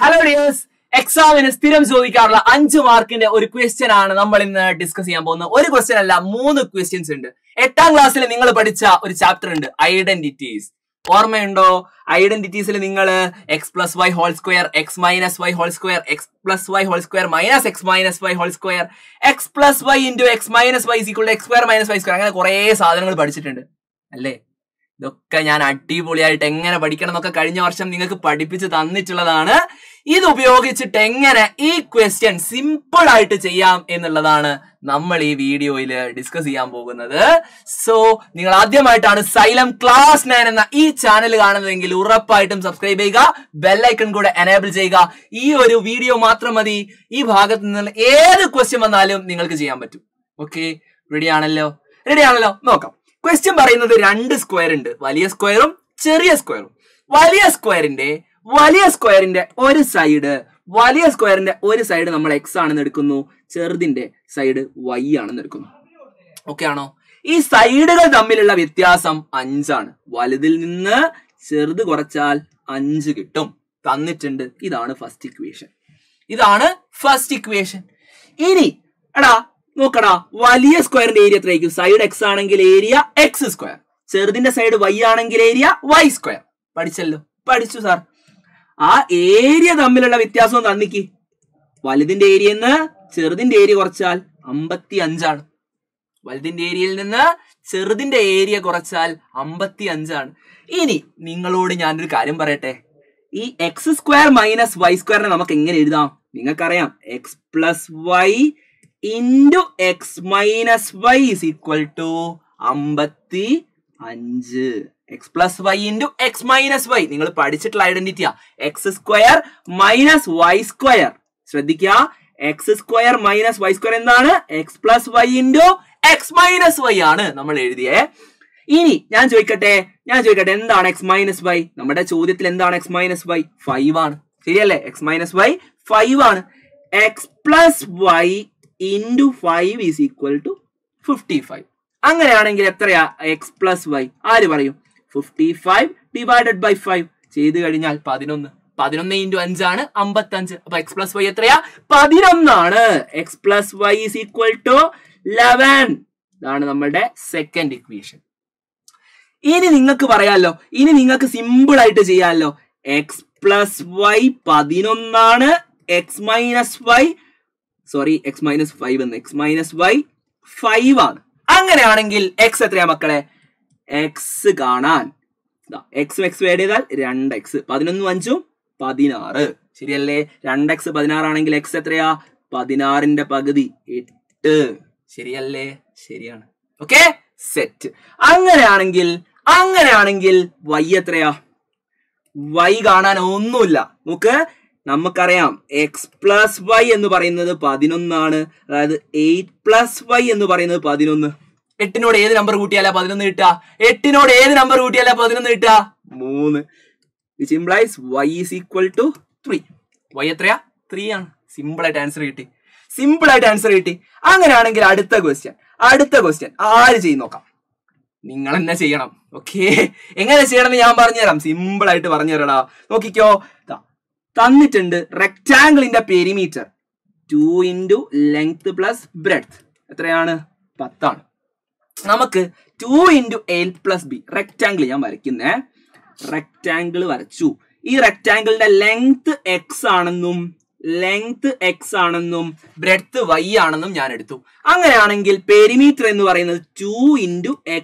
Hello dears, examine സ്ഥിരം ചോദിക്കാറുള്ള 5 മാർക്കിന്റെ ഒരു question ആണ് നമ്മൾ ഇന്ന് ഡിസ്കസ് ചെയ്യാൻ പോകുന്നത്. ഒരു question അല്ല, 3 questions ഉണ്ട്. 8th ക്ലാസ്സിൽ നിങ്ങൾ പഠിച്ച ഒരു ചാപ്റ്റർ ഉണ്ട്, ഐഡന്റിറ്റീസ്. ഓർമ്മയുണ്ടോ? ഐഡന്റിറ്റീസിൽ നിങ്ങൾ x + y² x - y² x + y² - x - y² x + y * x - y = x² - y² അങ്ങനെ കുറേ സാധനങ്ങൾ പഠിച്ചിട്ടുണ്ട് അല്ലേ? ഇതൊക്കെ ഞാൻ അടിപൊളിയായിട്ട് എങ്ങനെ പഠിക്കണം എന്നൊക്കെ കഴിഞ്ഞ വർഷം നിങ്ങൾക്ക് പഠിപ്പിച്ച് തന്നിട്ടുള്ളതാണ്. ഇത് ഉപയോഗിച്ചിട്ട് എങ്ങനെ ഈ ക്വസ്റ്റ്യൻ സിമ്പിൾ ആയിട്ട് ചെയ്യാം എന്നുള്ളതാണ് നമ്മൾ ഈ വീഡിയോയിൽ ഡിസ്കസ് ചെയ്യാൻ പോകുന്നത്. സോ നിങ്ങൾ ആദ്യമായിട്ടാണ് സൈലം ക്ലാസ് 9 എന്ന ഈ ചാനൽ കാണുന്നതെങ്കിൽ ഉറപ്പായിട്ടും സബ്സ്ക്രൈബ് ചെയ്യുക, ബെല്ലൈക്കൺ കൂടെ എനേബിൾ ചെയ്യുക. ഈ ഒരു വീഡിയോ മാത്രം മതി, ഈ ഭാഗത്ത് നിന്ന് ഏത് ക്വസ്റ്റ്യൻ വന്നാലും നിങ്ങൾക്ക് ചെയ്യാൻ പറ്റും. ഓക്കെ, റെഡി ആണല്ലോ? നോക്കാം. ക്വസ്റ്റ്യൻ പറയുന്നത് 2 സ്ക്വയർ ഉണ്ട്, വലിയ സ്ക്വയറും ചെറിയ സ്ക്വയറും. വലിയ സ്ക്വയറിന്റെ ഒരു സൈഡ് നമ്മൾ x ആണെന്ന് എടുക്കുന്നു, ചെറുതിന്റെ സൈഡ് y ആണെന്ന് എടുക്കുന്നു. ഓക്കെ ആണോ? ഈ സൈഡുകൾ തമ്മിലുള്ള വ്യത്യാസം 5 ആണ്. വലുതിൽ നിന്ന് ചെറുത് കുറച്ചാൽ 5 കിട്ടും. തന്നിട്ടുണ്ട്. ഇതാണ് ഫസ്റ്റ് ഇക്വേഷൻ. ഇനി എടാ നോക്കടാ, വലിയ സ്ക്വയറിന്റെ ഏരിയ എത്രയായിരിക്കും? സൈഡ് x ആണെങ്കിൽ ഏരിയ x², ചെറുതിന്റെ സൈഡ് y ആണെങ്കിൽ ഏരിയ y². പഠിച്ചു സാർ. ആ ഏരിയ തമ്മിലുള്ള വ്യത്യാസം തന്നിക്ക്. വലുതിന്റെ ഏരിയ നിന്ന് ചെറുതിന്റെ ഏരിയ കുറച്ചാൽ 55 ആണ്. ഇനി നിങ്ങളോട് ഞാനൊരു കാര്യം പറയട്ടെ. ഈ x² - y² നമുക്ക് എങ്ങനെ എഴുതാം? നിങ്ങൾക്കറിയാം, x + y into x - y = 55. x + y into x - y നിങ്ങൾ പഠിച്ചിട്ടുള്ള ഐഡന്റിറ്റിയാ, x² - y². ശ്രദ്ധിക്കുക, x² - y² എന്താണ്? x + y into x - y ആണ് നമ്മൾ എഴുതിയേ. ഇനി ഞാൻ ചോദിക്കട്ടെ, എന്താണ് x - y? നമ്മുടെ ചോദ്യത്തിൽ എന്താണ് x - y? 5 ആണ്, ശരിയല്ലേ? x - y 5 ആണ്. x + y into 5 is equal to 55. അങ്ങനെയാണെങ്കിൽ എത്രയാ x + y? ആര് പറയും? 55 / 5 ചെയ്ത് കഴിഞ്ഞാൽ 11. 11 × 5 ആണ് 55. അപ്പൊ x + y എത്രയാ? 11 ആണ്. x + y is equal to 11. ഇതാണ് നമ്മുടെ സെക്കൻഡ് ഇക്വേഷൻ. ഇനി നിങ്ങൾക്ക് സിമ്പിൾ ആയിട്ട് ചെയ്യാമല്ലോ. x + y 11 ആണ്. x - y 5 ആണ്. അങ്ങനെയാണെങ്കിൽ x എത്രയാ മക്കളെ? x കാണാൻ x ആഡ് ചെയ്താൽ 2x. 11 × 5 = 16, ശരിയല്ലേ? 2x 16 ആണെങ്കിൽ x എത്രയാ? 16 ന്റെ പകുതി 8, ശരിയല്ലേ? ശരിയാണ്. Okay, set. അങ്ങനെയാണെങ്കിൽ y എത്രയാ? y കാണാൻ ഒന്നുമില്ല. നമുക്കറിയാം, x + y എന്ന് പറയുന്നത് 11 ആണ്. അതായത് 8 + y എന്ന് പറയുന്നത് 11. 8നോട് ഏത് നമ്പർ കൂട്ടിയാലാ 11 കിട്ടുക? 3. Which implies y is equal to 3. y എത്രയാ? 3 ആണ്. സിമ്പിൾ ആയിട്ട് ആൻസർ കിട്ടി. അങ്ങനെയാണെങ്കിൽ അടുത്ത ക്വസ്റ്റ്യൻ ആര് ചെയ്ത് നോക്കാം? നിങ്ങൾ തന്നെ ചെയ്യണം. ഓക്കെ, എങ്ങനെ ചെയ്യണമെന്ന് ഞാൻ പറഞ്ഞുതരാം, സിമ്പിൾ ആയിട്ട് പറഞ്ഞുതരടാ. നോക്കിക്കോ, തന്നിട്ടുണ്ട് റെക്ടാങ്കിളിന്റെ പെരിമീറ്റർ 2 × length + breadth എത്രയാണ്? 10 ആണ്. നമുക്ക് 2 × a + b റെക്ടാങ്കിൾ ഞാൻ വരയ്ക്കുന്നേ. റെക്ടാങ്കിൾ വരച്ചു. ഈ റെക്ടാങ്കിളിന്റെ ലെങ്ത് x ആണെന്നും ബ്രെഡ്ത്ത് y ആണെന്നും ഞാൻ എടുത്തു. അങ്ങനെയാണെങ്കിൽ പെരിമീറ്റർ എന്ന് പറയുന്നത് 2 ×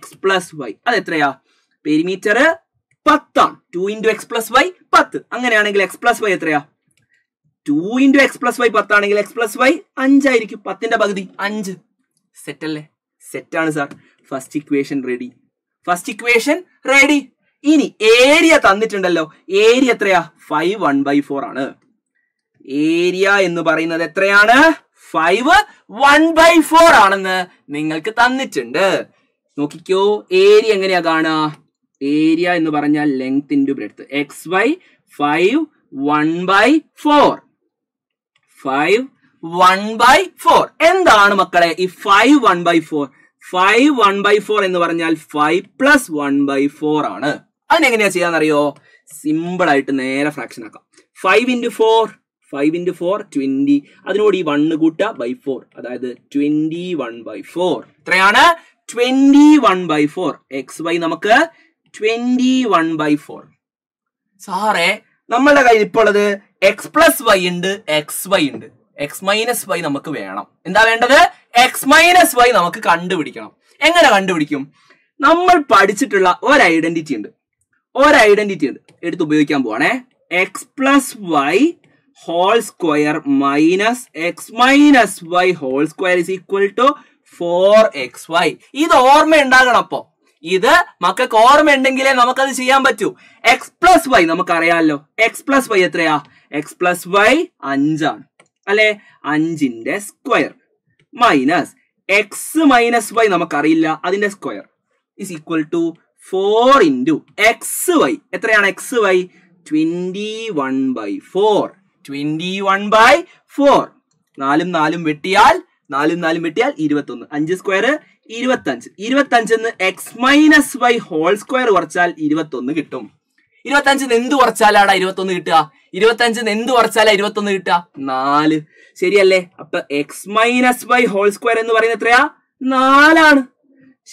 x + y. അതെത്രയാ? പെരിമീറ്റർ 10 ആണ്. 2 × x + y 10. അങ്ങനെയാണെങ്കിൽ x + y എത്രയാ? 2 × x + y 10 ആണെങ്കിൽ x + y 5 ആയിരിക്കും. 10 ന്റെ പകുതി 5. സെറ്റ് അല്ലേ? സെറ്റ് ആണ് സാർ. First equation ready. ഇനി ഏരിയ തന്നിട്ടുണ്ടല്ലോ. ഏരിയ എത്രയാ? 5 1/4 ആണ്. ഏരിയ എന്ന് പറയുന്നത് എത്രയാണ്? 5 1/4 ആണെന്ന് നിങ്ങൾക്ക് തന്നിട്ടുണ്ട്. നോക്കിക്കോ, ഏരിയ എങ്ങനെയാ കാണാ? ഏരിയ എന്ന് പറഞ്ഞാൽ ലെങ്ത് ഇൻടു ബ്രെഡ്ത്ത്. xy 5 1/4. എന്താണ് മക്കളെ ഈ 5 1/4? 5 1/4 എന്ന് പറഞ്ഞാൽ 5 + 1/4 ആണ്. അതിനെങ്ങനെയാ ചെയ്യാന്നറിയോ? സിമ്പിൾ ആയിട്ട് നേരെ ഫ്രാക്ഷൻ ആക്കാം. 5 into 4, 5 into 4, 20. Adinodi 1 kutta by 4. That is 21 by 4. 21 by 4. XY namakku 21 by 4. Sorry, nammala kayil ippoladu x plus y and xy and x minus y namakku veyanam. Endha vendadu x minus y namakku kandupidikanam. Engane kandupidikkum? Nammal padichittulla or identity undu. Or identity undu. Eduthu ubhayikkan povane x plus y whole square minus x minus y whole square is equal to 4xy. Idu orma undaganam appo. Idu makkakku orma undengile namakku adu cheyan pattu. X plus y namakku ariyallo. X plus y ethraya? X plus y 5 aanu. Alle 5 inde square minus x minus y namakku ariyilla adinte square is equal to 4 into xy. എത്രയാണ് xy? 21 by 4. 21 by 4. 4 വെട്ടിയാൽ 21. 5 square 25. 25 ന്ന് x minus y whole square കുറച്ചാൽ 21 കിട്ടും. 25 ന്ന് എന്ത് കുറച്ചാലാണ് 21 കിട്ടുക? 25 ന്ന് എന്ത് കുറച്ചാലാണ് 21 കിട്ടുക? 4. ശരിയല്ലേ? അപ്പോൾ x minus y whole square എന്ന് പറയുന്നത് എത്രയാ? 4 ആണ്.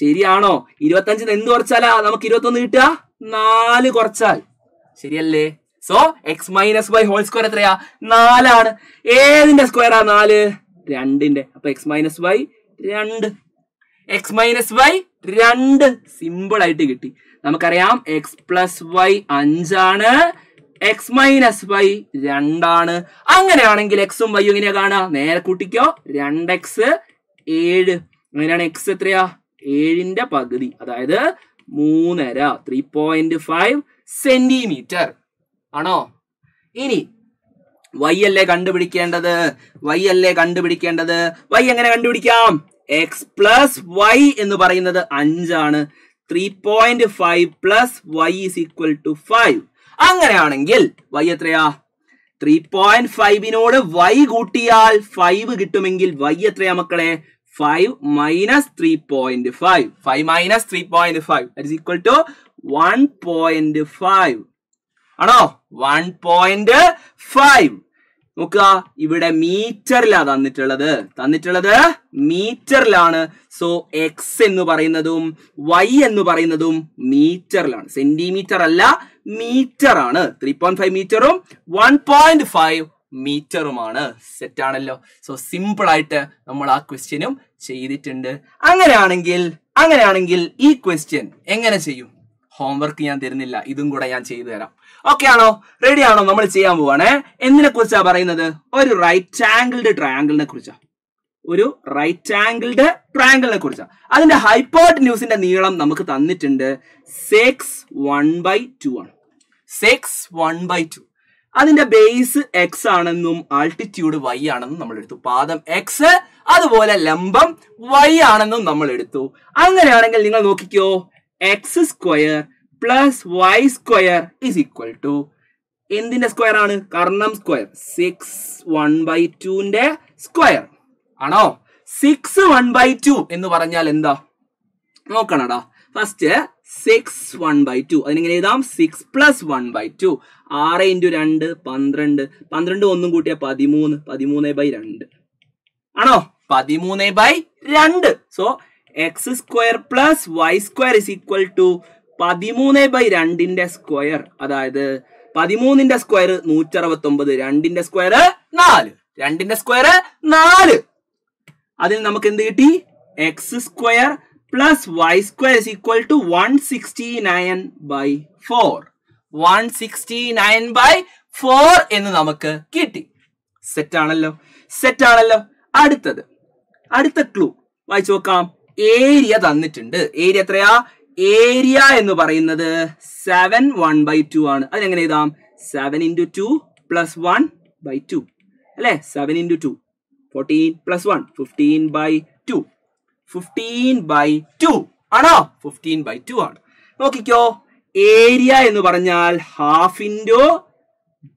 ശരിയാണോ? 25 ന്ന് എന്ത് കുറച്ചാലാ നമുക്ക് 21 കിട്ടുക? 4 കുറച്ചാൽ. ശരിയല്ലേ? So x - y whole square എത്രയാ? 4 ആണ്. ഏതിന്റെ സ്ക്വയർ ആണ് 4? 2 ന്റെ. അപ്പോൾ x - y 2. x - y 2 simple ആയിട്ട് കിട്ടി. നമുക്കറിയാം x + y 5 ആണ്. x - y 2 ആണ്. അങ്ങനെയാണെങ്കിൽ x ഉം y ഉം എങ്ങനെ കാണാ? നേരെ കൂട്ടിക്കോ. 2x 7. അങ്ങനെയാണ് x എത്രയാ? 7 ന്റെ പകുതി. അതായത് 3.5 3.5 സെന്റിമീറ്റർ ആണോ? ഇനി y അല്ലേ കണ്ടുപിടിക്കേണ്ടത്? y എങ്ങനെ കണ്ടുപിടിക്കാം? x plus y എന്ന് പറയുന്നത് 5 ആണ്. 3.5 plus y is equal to 5. അങ്ങനെയാണെങ്കിൽ y എത്രയാ? 3.5 നോട് y കൂട്ടിയാൽ 5 കിട്ടുമെങ്കിൽ y എത്രയാ മക്കളെ? 5 minus 3.5. 5 minus 3.5. That is equal to 1.5. Ano? 1.5. Okay. Ivide meter la thannittullathu. Meter lanu. So, x ennu parayunnadum, y ennu parayunnadum meter lanu. Centimeter alla meter aanu. 3.5 meter um 1.5 meter umana set aanallo. So simple aayittu nammal aa question um cheyittund. Anganeyanengil ee question engane cheyum? Homework njan therilla, idum kuda njan cheyidu tharam. Okay aano? Ready aano? Nammal cheyan povane. Endine kuricha parayunnathu? Oru right angled triangle ne kuricha. Adinte hypotenuse inde neelam namukku thannittund 6 1 by 2 aanu. 6 1 by 2. അതിന്റെ base x ആണെന്നും altitude y ആണെന്നും നമ്മൾ എടുത്തു. പാദം x അതുപോലെ ലംബം y ആണെന്നും നമ്മൾ എടുത്തു. അങ്ങനെയാണെങ്കിൽ നിങ്ങൾ നോക്കിക്കോ, x² plus y² is equal to എന്തിന്റെ സ്ക്വയർ ആണ്? കർണം സ്ക്വയർ. 6 1/2 ന്റെ സ്ക്വയർ ആണോ? 6 1/2 എന്ന് പറഞ്ഞാൽ എന്താ നോക്കണടാ. ഫസ്റ്റ് 6 1/2. അതിനെങ്ങനെ എഴുതാം? 6 + 1/2. 6 × 2 12. 12 1 കൂട്ടിയ 13. 13/2 ആണോ? 13/2. So x² + y² is equal to 13/2ന്റെ സ്ക്വയർ. അതായത് 13ന്റെ സ്ക്വയർ 169. 2ന്റെ സ്ക്വയർ 4. അതിൽ നമുക്ക് എന്ത് കിട്ടി? x² + y² is equal to 169 by 4. 169 by 4 എന്ന് നമുക്ക് കിട്ടി. സെറ്റ് ആണല്ലോ? അടുത്ത ക്ലൂ വായിച്ചു നോക്കാം. ഏരിയ തന്നിട്ടുണ്ട്. ഏരിയ എത്രയാ? ഏരിയ എന്ന് പറയുന്നത് 7 1/2 ആണ്. അതിനെങ്ങനെ എഴുതാം? 7 × 2 + 1/2 അല്ലേ? 7 × 2 14 + 1 15/2. 15/2 ആണോ? 15/2 ആണ്. നോക്കിക്കോ, ഏരിയ എന്ന് പറഞ്ഞാൽ half into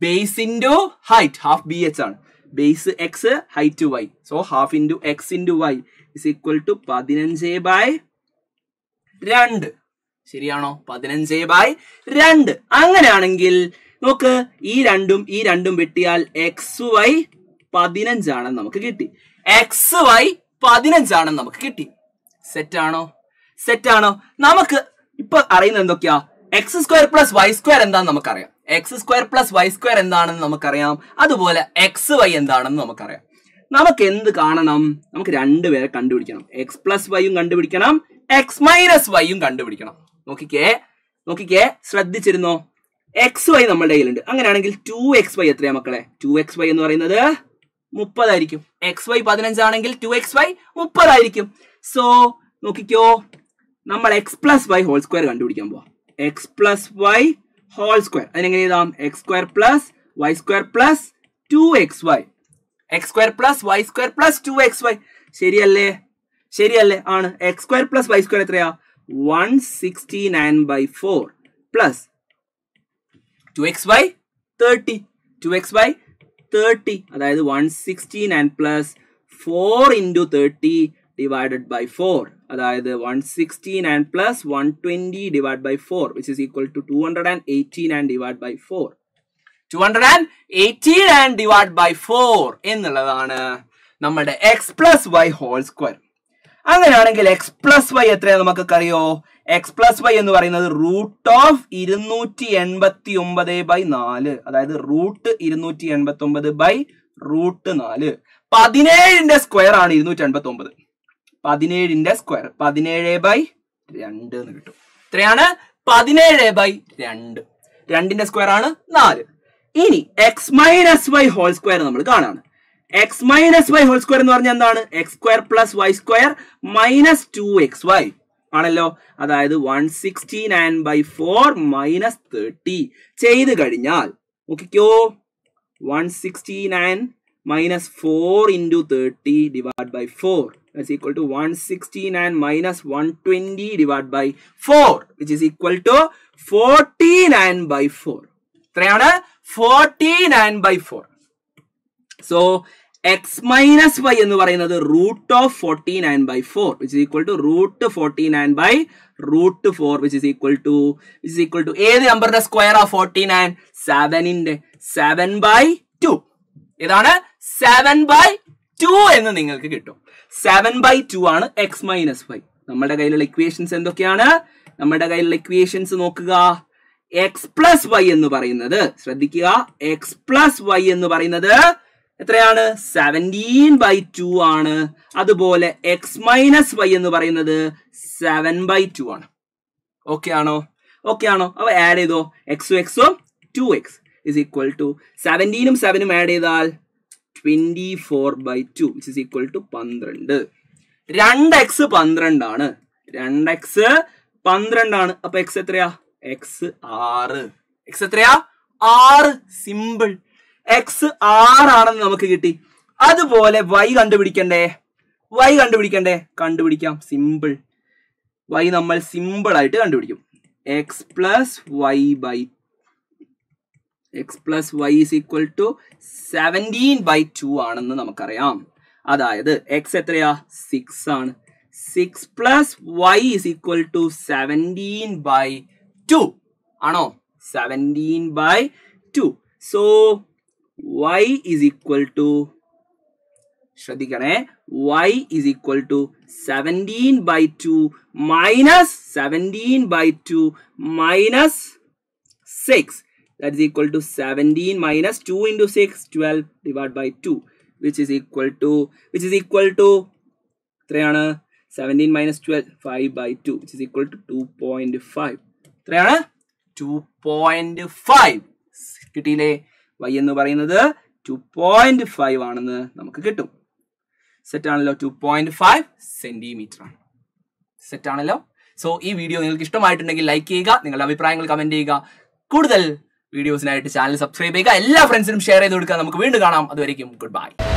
base into height. Half B H ആണ്. Base X height Y. So half into X into Y is equal to 15/2. ശരിയാണോ? 15/2. അങ്ങനെയാണെങ്കിൽ നോക്ക് ഈ രണ്ടും വെട്ടിയാൽ XY 15 ആണെന്ന് നമുക്ക് കിട്ടി. XY 15 ആണെന്ന് നമുക്ക് കിട്ടി. സെറ്റ് ആണോ? സെറ്റ് ആണോ? നമുക്ക് ഇപ്പോ അറിയുന്നത് എന്തൊക്കെയാ? x² + y² എന്താണെന്ന് നമുക്കറിയാം. x² + y² എന്താണെന്ന് നമുക്കറിയാം. അതുപോലെ xy എന്താണെന്ന് നമുക്കറിയാം. നമുക്ക് എന്ത് കാണണം? നമുക്ക് രണ്ടുപേരെ കണ്ടുപിടിക്കണം. x + y ഉം കണ്ടുപിടിക്കണം, x - y ഉം കണ്ടുപിടിക്കണം. നോക്കിക്കേ, നോക്കിക്കേ, ശ്രദ്ധിച്ചിരുന്നോ? xy നമ്മളുടെ കയ്യിലുണ്ട്. അങ്ങനെയാണെങ്കിൽ 2xy എത്രയാ മക്കളെ? 2xy എന്ന് പറയുന്നത് 30 ആയിരിക്കും. xy 15 ആണെങ്കിൽ 2xy 30 ആയിരിക്കും. സോ നോക്കിക്കോ, നമ്മൾ x + y ഹോൾ സ്ക്വയർ കണ്ടുപിടിക്കാൻ പോവാ. x + y ഹോൾ സ്ക്വയർ അതിനെങ്ങനെ എഴുതാം? x² + y² + 2xy. x² + y² + 2xy ശരിയല്ലേ? ശരിയല്ലേ? ആണ്. x² + y² എത്രയാ? 169/4 + 2xy 30. 2xy 30 അതായത് 169 plus 4 into 30 divided by 4 അതായത് 169 plus 120 divided by 4 which is equal to 218 and divided by 4. 218 and divided by 4 എന്നുള്ളതാണ് നമ്മുടെ x plus y whole square. അങ്ങനെയാണെങ്കിൽ x plus y എത്രയാണ് നമുക്കറിയോ? x plus y എന്ന് പറയുന്നത് √289/4 അതായത് √289/4. 17ന്റെ സ്ക്വയർ ആണ് 289. 17ന്റെ സ്ക്വയർ 17/2 എന്ന് കിട്ടും. എത്രയാണ്? 17/2. 2ന്റെ സ്ക്വയർ ആണ് 4. ഇനി x - y ഹോൾ സ്ക്വയർ നമ്മൾ കാണാണ്. x - y ഹോൾ സ്ക്വയർ എന്ന് പറഞ്ഞാൽ എന്താണ്? x² + y² - 2xy ആണല്ലോ. അതായത് 169/4 - 30 ചെയ്തു കഴിഞ്ഞാൽ നോക്കിക്കോ, 169 - 4 * 30 / 4 is equal to 169 - 120 / 4 which is equal to 49/4. എത്രയാണ്? 49/4. സോ x minus y എന്ന് പറയുന്നത് √49/4 which is equal to √49/4 which is equal to ഏത് നമ്പറിന്റെ സ്ക്വയർ ആ 49? 7ന്റെ 7/2. ഇതാണ് 7/2 എന്ന് നിങ്ങൾക്ക് കിട്ടും. 7/2 ആണ് x minus y. നമ്മുടെ കയ്യിലുള്ള ഇക്വേഷൻസ് എന്തൊക്കെയാണ്? നമ്മുടെ കയ്യിലുള്ള ഇക്വേഷൻസ് നോക്കുക. x plus y എന്ന് പറയുന്നത്, ശ്രദ്ധിക്കുക, x plus y എന്ന് പറയുന്നത് എത്രയാണ്? 17/2 ആണ്. അതുപോലെ x മൈനസ് y എന്ന് പറയുന്നത് 7/2 ആണ്. ഓക്കെ ആണോ? ഓക്കെ ആണോ? അവ ആഡ് ചെയ്തോ. എക്സും എക്സും 2x is equal to 17ഉം 7ഉം ആഡ് ചെയ്താൽ 24/2 which is equal to 12. 2x 12 ആണ്. 2x 12 ആണ്. അപ്പൊ x എത്രയാ? x 6. x എത്രയാ? 6. സിമ്പിൾ. x 6 ആണെന്ന് നമുക്ക് കിട്ടി. അതുപോലെ y കണ്ടുപിടിക്കണ്ടേ? കണ്ടുപിടിക്കാം. സിമ്പിൾ. y നമ്മൾ സിമ്പിൾ ആയിട്ട് കണ്ടുപിടിക്കും. x plus y is equal to 17/2 ആണെന്ന് നമുക്കറിയാം. അതായത് x എത്രയാ? 6 ആണ്. 6 plus y is equal to 17/2 ആണോ? 17/2. So y is equal to, ശ്രദ്ധിക്കണേ, y is equal to 17/2 minus 17/2 minus 6 that is equal to 17 minus 2 into 6 12 divided by 2 which is equal to 3 17 minus 12 5 by 2 which is equal to 2.5. 2.5 കിട്ടിയില്ലേ? y എന്ന് പറയുന്നത് 2.5 ആണെന്ന് നമുക്ക് കിട്ടും. Set ആണല്ലോ? 2.5 cm ആണ്. Set ആണല്ലോ? സോ ഈ വീഡിയോ നിങ്ങൾക്ക് ഇഷ്ടമായിട്ടുണ്ടെങ്കിൽ ലൈക്ക് ചെയ്യുക, നിങ്ങളുടെ അഭിപ്രായങ്ങൾ കമന്റ് ചെയ്യുക, കൂടുതൽ വീഡിയോസിനായിട്ട് ചാനൽ സബ്സ്ക്രൈബ് ചെയ്യുക, എല്ലാ ഫ്രണ്ട്സിനും ഷെയർ ചെയ്ത് കൊടുക്കുക. നമുക്ക് വീണ്ടും കാണാം. അതുവരെയും ഗുഡ് ബൈ.